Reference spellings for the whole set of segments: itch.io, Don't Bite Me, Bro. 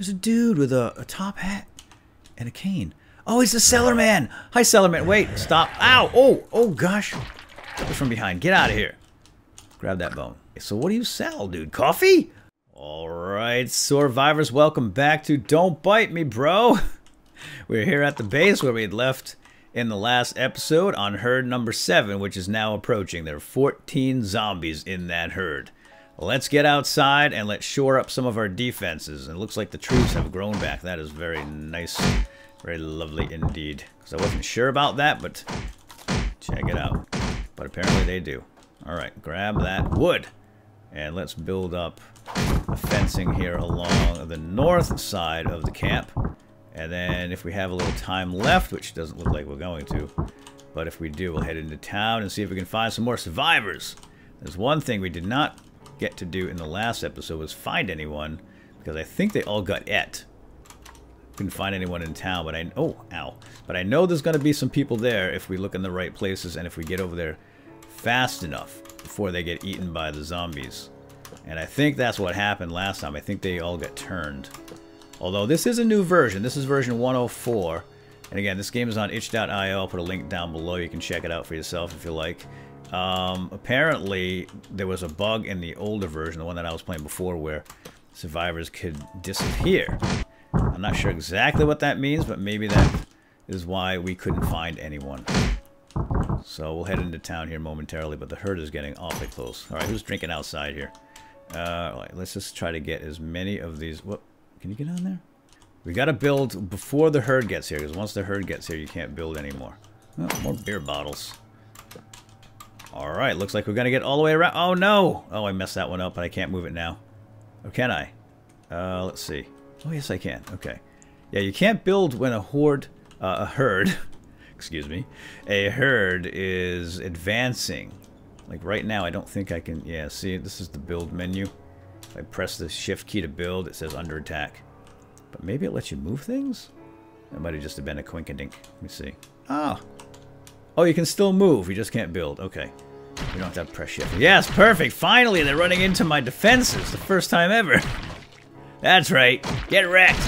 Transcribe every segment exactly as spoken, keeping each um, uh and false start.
There's a dude with a, a top hat and a cane. Oh, he's the cellar man. Hi, cellar man. Wait, stop. Ow. Oh, oh, gosh. What's from behind? Get out of here. Grab that bone. So what do you sell, dude? Coffee? All right, survivors. Welcome back to Don't Bite Me, Bro. We're here at the base where we had left in the last episode on herd number seven, which is now approaching. There are fourteen zombies in that herd. Let's get outside and let's shore up some of our defenses. It looks like the troops have grown back. That is very nice. Very lovely indeed. Because I wasn't sure about that, but check it out. But apparently they do. All right, grab that wood. And let's build up the fencing here along the north side of the camp. And then if we have a little time left, which doesn't look like we're going to, but if we do, we'll head into town and see if we can find some more survivors. There's one thing we did not get to do in the last episode was find anyone, because I think they all got et. Couldn't find anyone in town, but I oh ow, but I know there's going to be some people there if we look in the right places and if we get over there fast enough before they get eaten by the zombies. And I think that's what happened last time. I think they all got turned. Although this is a new version. This is version one oh four. And again, this game is on itch dot i o. I'll put a link down below. You can check it out for yourself if you like. Um, apparently, there was a bug in the older version, the one that I was playing before, where survivors could disappear. I'm not sure exactly what that means, but maybe that is why we couldn't find anyone. So we'll head into town here momentarily, but the herd is getting awfully close. All right, who's drinking outside here? Uh, all right, let's just try to get as many of these... Whoop, can you get on there? We got to build before the herd gets here, because once the herd gets here, you can't build anymore. Oh, more beer bottles. All right, looks like we're going to get all the way around. Oh, no! Oh, I messed that one up, but I can't move it now. Or can I? Uh, let's see. Oh, yes, I can. Okay. Yeah, you can't build when a horde... Uh, a herd... excuse me, a herd is advancing. Like right now, I don't think I can... Yeah, see, this is the build menu. If I press the shift key to build, it says under attack. But maybe it lets you move things? That might have just been a quink-a-dink. Let me see. Ah! Oh, you can still move. You just can't build. Okay. You don't have to, have to press shift. Yes, perfect! Finally, they're running into my defenses! The first time ever! That's right! Get wrecked!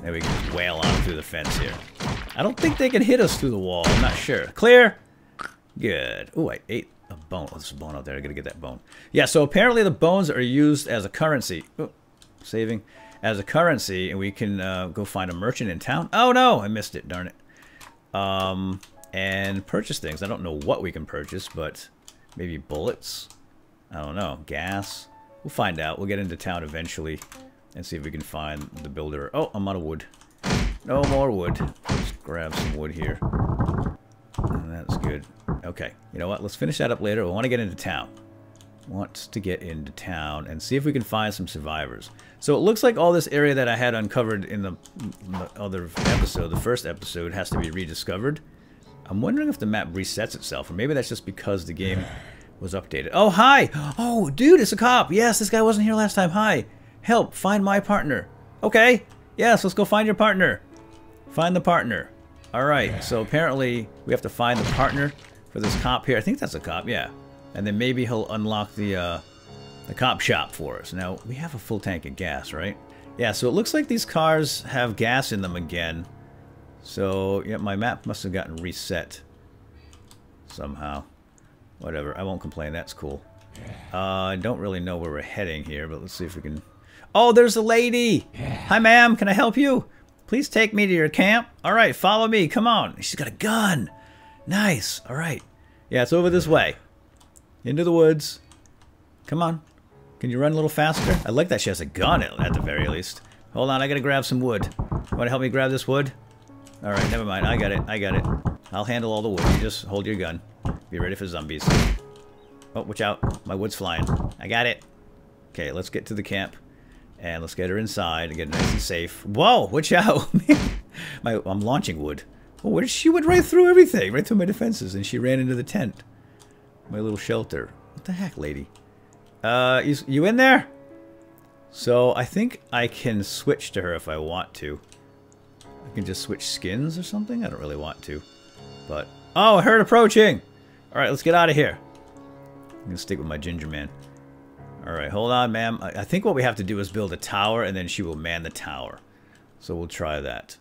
There we go. Wail on through the fence here. I don't think they can hit us through the wall. I'm not sure. Clear? Good. Ooh, I ate a bone. Oh, there's a bone out there. I gotta get that bone. Yeah, so apparently the bones are used as a currency. Ooh, saving. As a currency, and we can uh, go find a merchant in town. Oh, no! I missed it. Darn it. Um, and purchase things. I don't know what we can purchase, but maybe bullets? I don't know. Gas? We'll find out. We'll get into town eventually and see if we can find the builder. Oh, I'm out of wood. No more wood. Let's grab some wood here. And that's good. Okay. You know what? Let's finish that up later. We want to get into town. Want to get into town and see if we can find some survivors. So it looks like all this area that I had uncovered in the, in the other episode, the first episode, has to be rediscovered. I'm wondering if the map resets itself, or maybe that's just because the game was updated. Oh, hi! Oh, dude, it's a cop! Yes, this guy wasn't here last time. Hi! Help! Find my partner. Okay. Yes, let's go find your partner. Find the partner. Alright, so apparently we have to find the partner for this cop here. I think that's a cop, yeah. And then maybe he'll unlock the uh, the cop shop for us. Now, we have a full tank of gas, right? Yeah, so it looks like these cars have gas in them again. So, yeah, my map must have gotten reset somehow. Whatever, I won't complain, that's cool. Uh, I don't really know where we're heading here, but let's see if we can... Oh, there's a lady! Hi, ma'am, can I help you? Please take me to your camp. All right, follow me. Come on. She's got a gun. Nice. All right. Yeah, it's over this way. Into the woods. Come on. Can you run a little faster? I like that she has a gun at the very least. Hold on. I got to grab some wood. You want to help me grab this wood? All right. Never mind. I got it. I got it. I'll handle all the wood. You just hold your gun. Be ready for zombies. Oh, watch out. My wood's flying. I got it. Okay, let's get to the camp. And let's get her inside and get nice and safe. Whoa! Watch out! my, I'm launching wood. Oh, she went right through everything, right through my defenses, and she ran into the tent. My little shelter. What the heck, lady? Uh, you, you in there? So, I think I can switch to her if I want to. I can just switch skins or something? I don't really want to. But, oh, herd approaching! Alright, let's get out of here. I'm gonna stick with my ginger man. All right, hold on, ma'am. I think what we have to do is build a tower, and then she will man the tower. So we'll try that.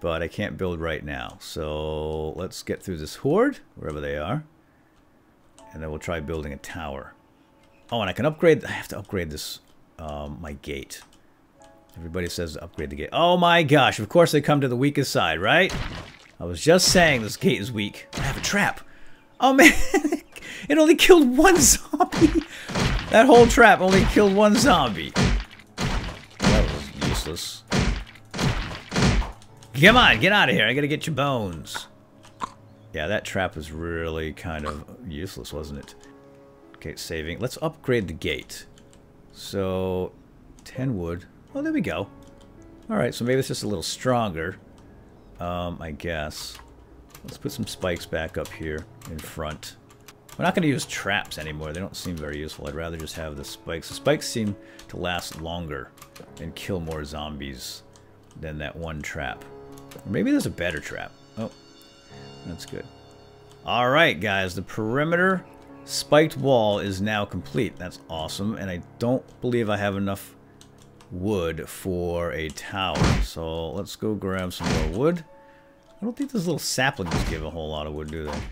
But I can't build right now. So let's get through this horde, wherever they are. And then we'll try building a tower. Oh, and I can upgrade. I have to upgrade this, um, my gate. Everybody says to upgrade the gate. Oh my gosh, of course they come to the weakest side, right? I was just saying this gate is weak. I have a trap. Oh man, it only killed one zombie. That whole trap only killed one zombie. That was useless. Come on, get out of here. I gotta get your bones. Yeah, that trap was really kind of useless, wasn't it? Okay, saving. Let's upgrade the gate. So, ten wood. Oh, there we go. Alright, so maybe it's just a little stronger. Um, I guess. Let's put some spikes back up here in front. We're not going to use traps anymore. They don't seem very useful. I'd rather just have the spikes. The spikes seem to last longer and kill more zombies than that one trap. Or maybe there's a better trap. Oh, that's good. All right, guys. The perimeter spiked wall is now complete. That's awesome. And I don't believe I have enough wood for a tower. So let's go grab some more wood. I don't think those little saplings give a whole lot of wood, do they?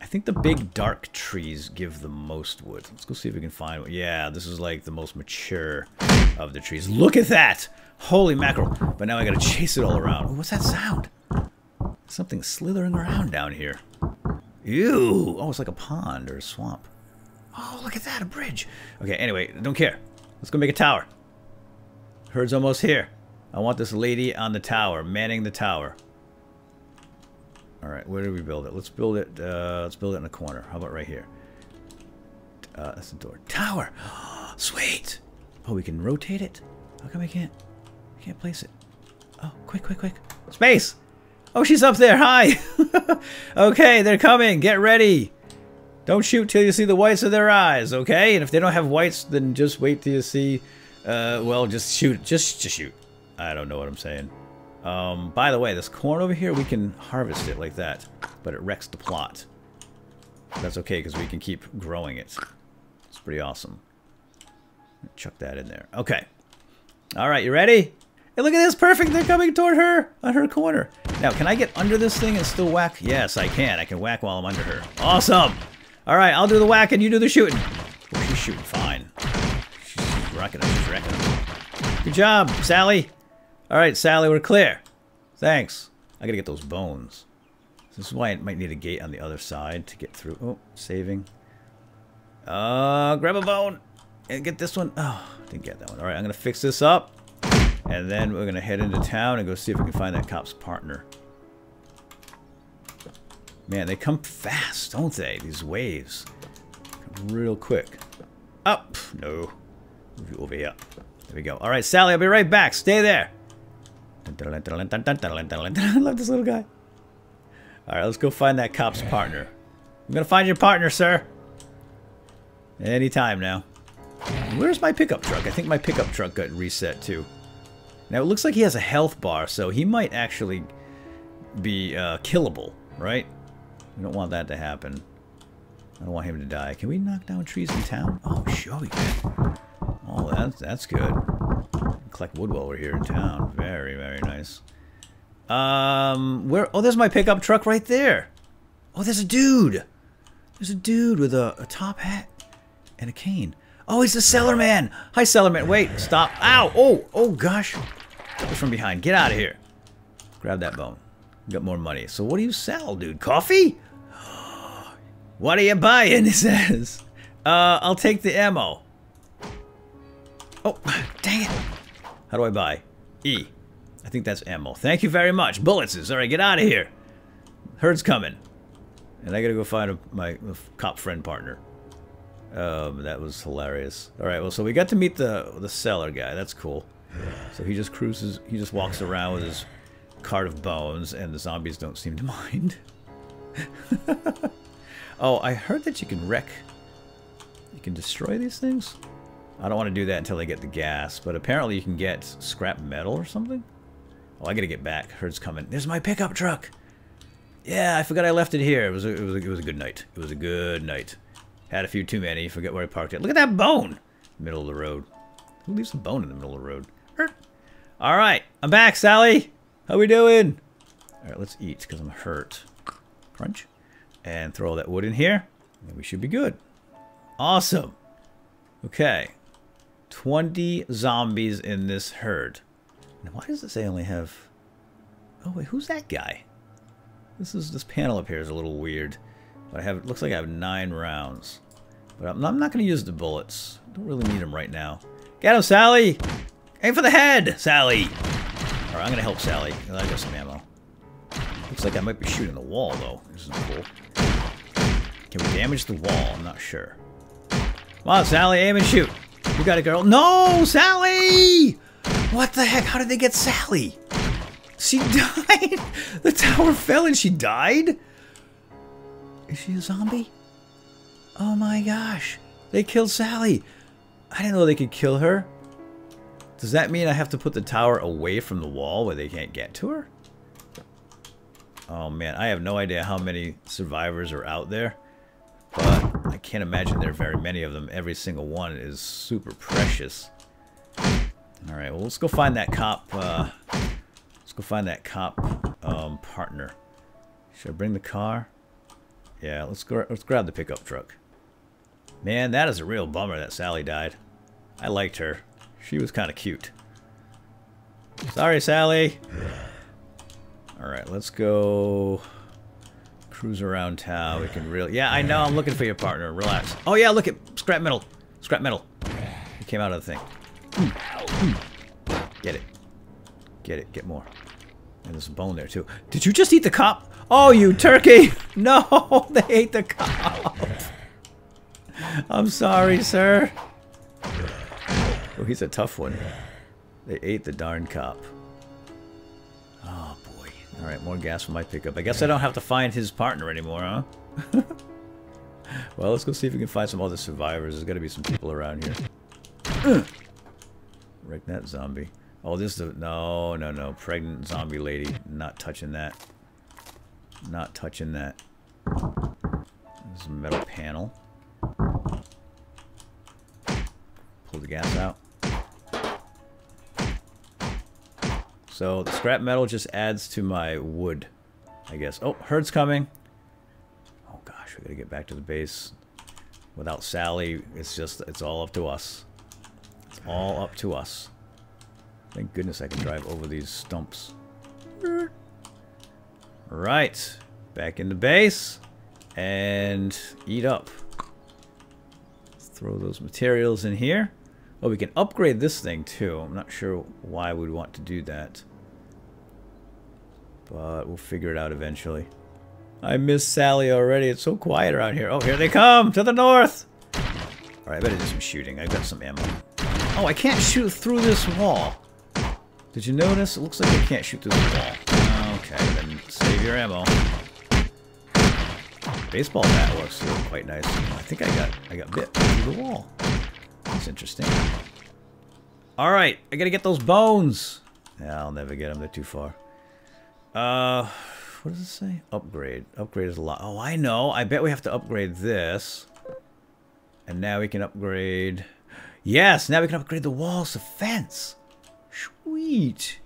I think the big dark trees give the most wood. Let's go see if we can find one. Yeah, this is like the most mature of the trees. Look at that! Holy mackerel. But now I gotta chase it all around. Ooh, what's that sound? Something slithering around down here. Ew! Oh, it's like a pond or a swamp. Oh, look at that, a bridge. Okay, anyway, don't care. Let's go make a tower. Herd's almost here. I want this lady on the tower, manning the tower. All right, where do we build it? Let's build it. Uh, let's build it in a corner. How about right here? Uh, that's the door. Tower. Sweet. Oh, we can rotate it. How come I can't? I can't place it. Oh, quick, quick, quick. Space. Oh, she's up there. Hi. Okay, they're coming. Get ready. Don't shoot till you see the whites of their eyes. Okay. And if they don't have whites, then just wait till you see. Uh, well, just shoot. Just, just shoot. I don't know what I'm saying. Um, by the way, this corn over here, we can harvest it like that, but it wrecks the plot. That's okay, because we can keep growing it. It's pretty awesome. Chuck that in there. Okay. All right, you ready? Hey, look at this. Perfect. They're coming toward her on her corner. Now, can I get under this thing and still whack? Yes, I can. I can whack while I'm under her. Awesome. All right, I'll do the whack and you do the shooting. Oh, she's shooting fine. She's rocking up. She's wrecking up. Good job, Sally. All right, Sally, we're clear. Thanks. I gotta get those bones. This is why it might need a gate on the other side to get through. Oh, saving. Uh, grab a bone and get this one. Oh, didn't get that one. All right, I'm gonna fix this up, and then we're gonna head into town and go see if we can find that cop's partner. Man, they come fast, don't they? These waves, come real quick. Up, no, move over here. There we go. All right, Sally, I'll be right back. Stay there. I love this little guy. Alright, let's go find that cop's partner. I'm gonna find your partner, sir. Anytime now. Where's my pickup truck? I think my pickup truck got reset too. Now it looks like he has a health bar, so he might actually be uh, killable, right? We don't want that to happen. I don't want him to die. Can we knock down trees in town? Oh, sure we can. Oh, that's, that's good. Collect wood while we're here in town. Very, very nice. Um, where? Oh, there's my pickup truck right there. Oh, there's a dude. There's a dude with a, a top hat and a cane. Oh, he's the cellar man. Hi, cellar man. Wait, stop. Ow. Oh, oh gosh. That was from behind. Get out of here. Grab that bone. Got more money. So what do you sell, dude? Coffee? What are you buying? He says. Uh, I'll take the ammo. Oh, dang it. How do I buy? E. I think that's ammo. Thank you very much. Bullets is. All right, get out of here. Herd's coming. And I gotta go find a, my a cop friend partner. Um, that was hilarious. All right, well, so we got to meet the the cellar guy. That's cool. So he just cruises. He just walks around with his cart of bones, and the zombies don't seem to mind. Oh, I heard that you can wreck. You can destroy these things? I don't want to do that until I get the gas, but apparently you can get scrap metal or something. Oh, I gotta get back. Herd's coming. There's my pickup truck. Yeah, I forgot I left it here. It was a, it was a, it was a good night. It was a good night. Had a few too many. Forget where I parked it. Look at that bone! Middle of the road. Who leaves a bone in the middle of the road? Er. Alright, I'm back, Sally! How we doing? Alright, let's eat, because I'm hurt. Crunch. And throw all that wood in here. And we should be good. Awesome! Okay. twenty zombies in this herd. Now, why does it say I only have... Oh, wait, who's that guy? This is this panel up here is a little weird. But I have, it looks like I have nine rounds. But I'm, I'm not going to use the bullets. Don't really need them right now. Get him, Sally! Aim for the head, Sally! Alright, I'm going to help Sally. I got some ammo. Looks like I might be shooting the wall, though. This isn't cool. Can we damage the wall? I'm not sure. Come on, Sally, aim and shoot. You got it, girl. No, Sally! What the heck? How did they get Sally? She died? The tower fell and she died? Is she a zombie? Oh my gosh. They killed Sally. I didn't know they could kill her. Does that mean I have to put the tower away from the wall where they can't get to her? Oh man, I have no idea how many survivors are out there. But I can't imagine there are very many of them. Every single one is super precious. Alright, well let's go find that cop. Uh, let's go find that cop um, partner. Should I bring the car? Yeah, let's go. Let's grab the pickup truck. Man, that is a real bummer that Sally died. I liked her. She was kind of cute. Sorry, Sally. All right, let's go cruise around town. We can really. Yeah, I know. I'm looking for your partner. Relax. Oh yeah, look at scrap metal. Scrap metal. It came out of the thing. Get it. Get it. Get more. And there's a bone there too. Did you just eat the cop? Oh, you turkey! No, they ate the cop. I'm sorry, sir. Oh, he's a tough one. They ate the darn cop. Oh, boy. All right, more gas for my pickup. I guess I don't have to find his partner anymore, huh? Well, let's go see if we can find some other survivors. There's got to be some people around here. Wreck that zombie. Oh, this is a... No, no, no. Pregnant zombie lady. Not touching that. Not touching that. This is a metal panel. Pull the gas out. So the scrap metal just adds to my wood, I guess. Oh, herd's coming. Oh gosh, we gotta get back to the base. Without Sally, it's just, it's all up to us. It's all up to us. Thank goodness I can drive over these stumps. Right, back in the base, and eat up. Let's throw those materials in here. Oh, we can upgrade this thing too. I'm not sure why we'd want to do that. But we'll figure it out eventually. I miss Sally already. It's so quiet around here. Oh, here they come, to the north! Alright, I better do some shooting. I've got some ammo. Oh, I can't shoot through this wall. Did you notice? It looks like I can't shoot through the wall. Okay, then save your ammo. Baseball bat works quite nice. I think I got I got bit through the wall. That's interesting. All right, I gotta get those bones. Yeah, I'll never get them. They're too far. Uh, what does it say? Upgrade. Upgrade is a lot. Oh, I know. I bet we have to upgrade this. And now we can upgrade. Yes, now we can upgrade the walls of fence. Sweet.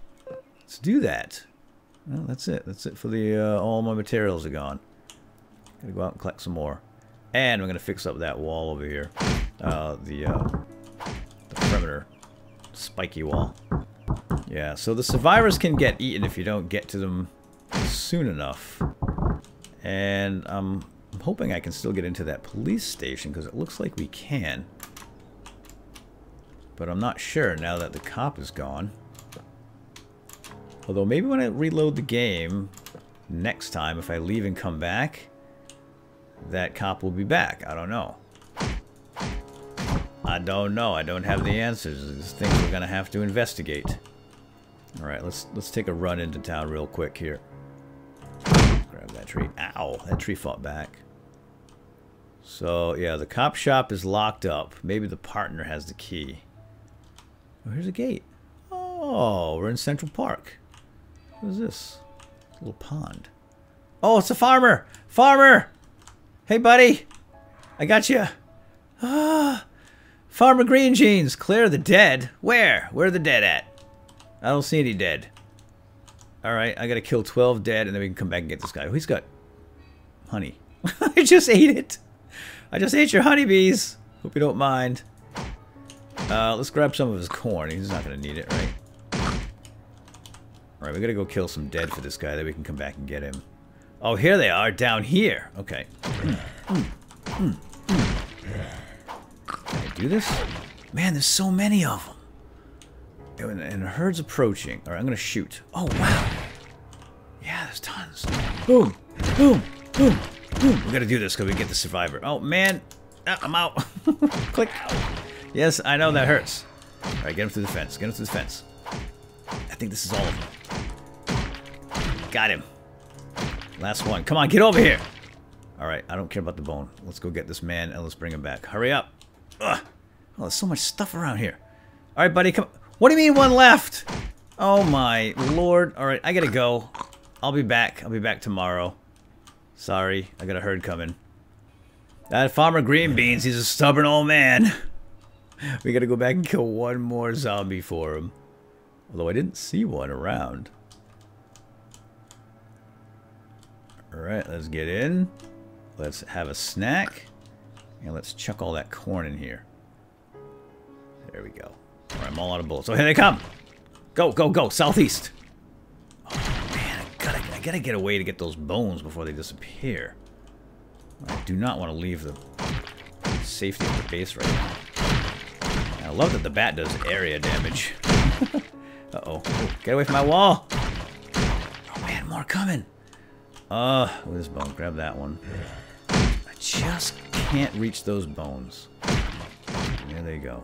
Let's do that. Well, that's it. That's it for the, uh, all my materials are gone. Gotta go out and collect some more. And we're gonna fix up that wall over here. Uh, the, uh, the perimeter. Spiky wall. Yeah, so the survivors can get eaten if you don't get to them soon enough. And, um, I'm hoping I can still get into that police station, because it looks like we can. But I'm not sure now that the cop is gone. Although maybe when I reload the game next time, if I leave and come back, that cop will be back. I don't know. I don't know. I don't have the answers. These things we're gonna have to investigate. All right, let's let's take a run into town real quick here. Grab that tree. Ow! That tree fought back. So yeah, the cop shop is locked up. Maybe the partner has the key. Oh, here's a gate. Oh, we're in Central Park. What is this? Little pond. Oh, it's a farmer! Farmer! Hey, buddy! I got you. Ah, Farmer Green Jeans, clear the dead. Where? Where are the dead at? I don't see any dead. All right, I gotta kill twelve dead, and then we can come back and get this guy. Oh, he's got honey. I just ate it. I just ate your honeybees. Hope you don't mind. Uh, let's grab some of his corn. He's not gonna need it, right? All right, we gotta go kill some dead for this guy, then we can come back and get him. Oh, here they are, down here. Okay. Mm, mm, mm, mm. Can I do this? Man, there's so many of them. And, and the herd's approaching. All right, I'm gonna shoot. Oh wow! Yeah, there's tons. Boom, boom, boom, boom. We gotta do this because we get the survivor. Oh man, ah, I'm out. Click. Yes, I know that hurts. All right, get him through the fence. Get him through the fence. I think this is all of them. Got him. Last one. Come on, get over here. All right, I don't care about the bone. Let's go get this man and let's bring him back. Hurry up. Ugh. Oh, there's so much stuff around here. All right, buddy, come. What do you mean one left? Oh my lord. Alright, I gotta go. I'll be back. I'll be back tomorrow. Sorry, I got a herd coming. That Farmer Green Beans, he's a stubborn old man. We gotta go back and kill one more zombie for him. Although I didn't see one around. Alright, let's get in. Let's have a snack. And let's chuck all that corn in here. There we go. All right, I'm all out of bullets. Oh, here they come! Go, go, go! Southeast! Oh, man, I gotta, I gotta get away to get those bones before they disappear. I do not want to leave the safety of the base right now. And I love that the bat does area damage. Uh-oh. Oh, get away from my wall! Oh, man, more coming! Uh, with this bone, grab that one. I just can't reach those bones. There they go.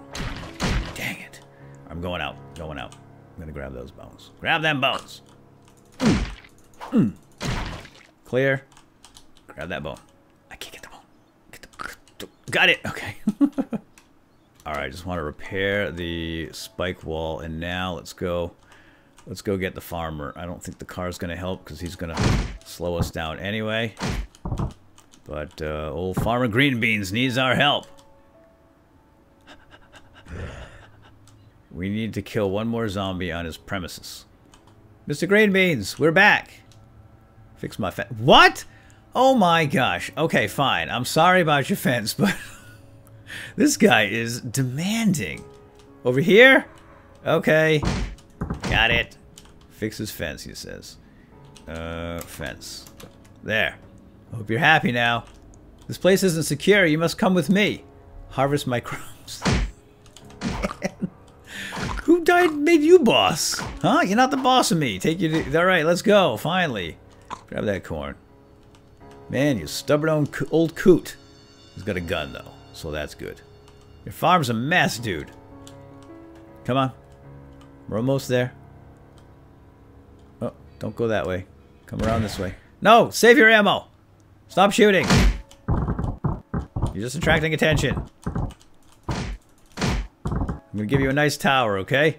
Dang it. I'm going out. Going out. I'm gonna grab those bones. Grab them bones! Mm. Mm. Clear. Grab that bone. I can't get the bone. Get the... Got it! Okay. Alright, just want to repair the spike wall, and now let's go... Let's go get the farmer. I don't think the car's gonna help, because he's gonna slow us down anyway. But, uh, old Farmer Green Beans needs our help. We need to kill one more zombie on his premises. Mister Green Beans, we're back. Fix my fence. What? Oh my gosh. Okay, fine. I'm sorry about your fence, but this guy is demanding. Over here? Okay. Got it. Fix his fence, he says. Uh, fence. There. Hope you're happy now. This place isn't secure. You must come with me. Harvest my crops. Who died made you boss? Huh? You're not the boss of me. Take you to... Alright, let's go. Finally. Grab that corn. Man, you stubborn old coot. He's got a gun, though. So that's good. Your farm's a mess, dude. Come on. We're almost there. Oh, don't go that way. Come around this way. No! Save your ammo! Stop shooting! You're just attracting attention. I'm gonna give you a nice tower, okay?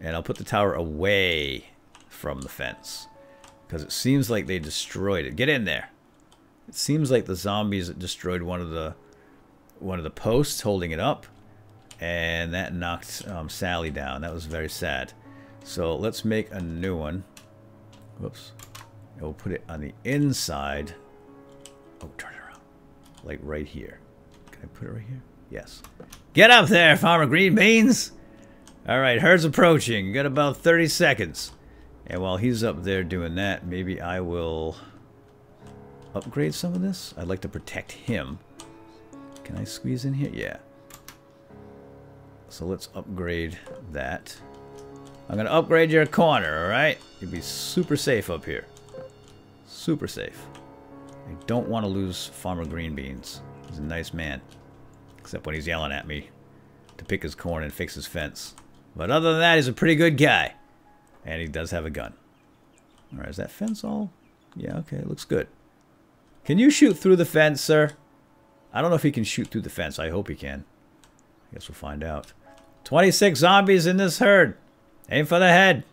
And I'll put the tower away from the fence. Because it seems like they destroyed it. Get in there. It seems like the zombies destroyed one of the one of the posts holding it up. And that knocked um, Sally down. That was very sad. So let's make a new one. Whoops. And we'll put it on the inside. Oh, turn it around. Like right here. Can I put it right here? Yes. Get up there, Farmer Green Beans! Alright, herd's approaching. You got about thirty seconds. And while he's up there doing that, maybe I will upgrade some of this? I'd like to protect him. Can I squeeze in here? Yeah. So let's upgrade that. I'm gonna upgrade your corner, alright? You'll be super safe up here. Super safe. I don't want to lose Farmer Green Beans. He's a nice man. Except when he's yelling at me to pick his corn and fix his fence. But other than that, he's a pretty good guy. And he does have a gun. Alright, is that fence all? Yeah, okay, it looks good. Can you shoot through the fence, sir? I don't know if he can shoot through the fence. I hope he can. I guess we'll find out. twenty-six zombies in this herd. Aim for the head.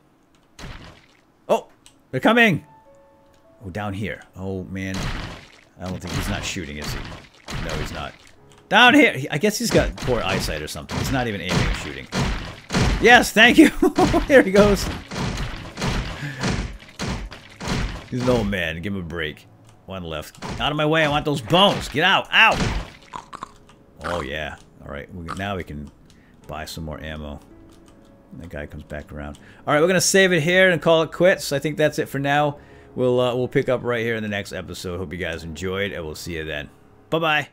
Oh, they're coming. Oh, down here. Oh, man. I don't think he's not shooting, is he? No, he's not. Down here! I guess he's got poor eyesight or something. He's not even aiming or shooting. Yes, thank you! There he goes. He's an old man. Give him a break. One left. Out of my way. I want those bones. Get out. Ow! Oh, yeah. All right. We, now we can buy some more ammo. And that guy comes back around. All right. We're going to save it here and call it quits. I think that's it for now. We'll, uh, we'll pick up right here in the next episode. Hope you guys enjoyed, and we'll see you then. Bye-bye.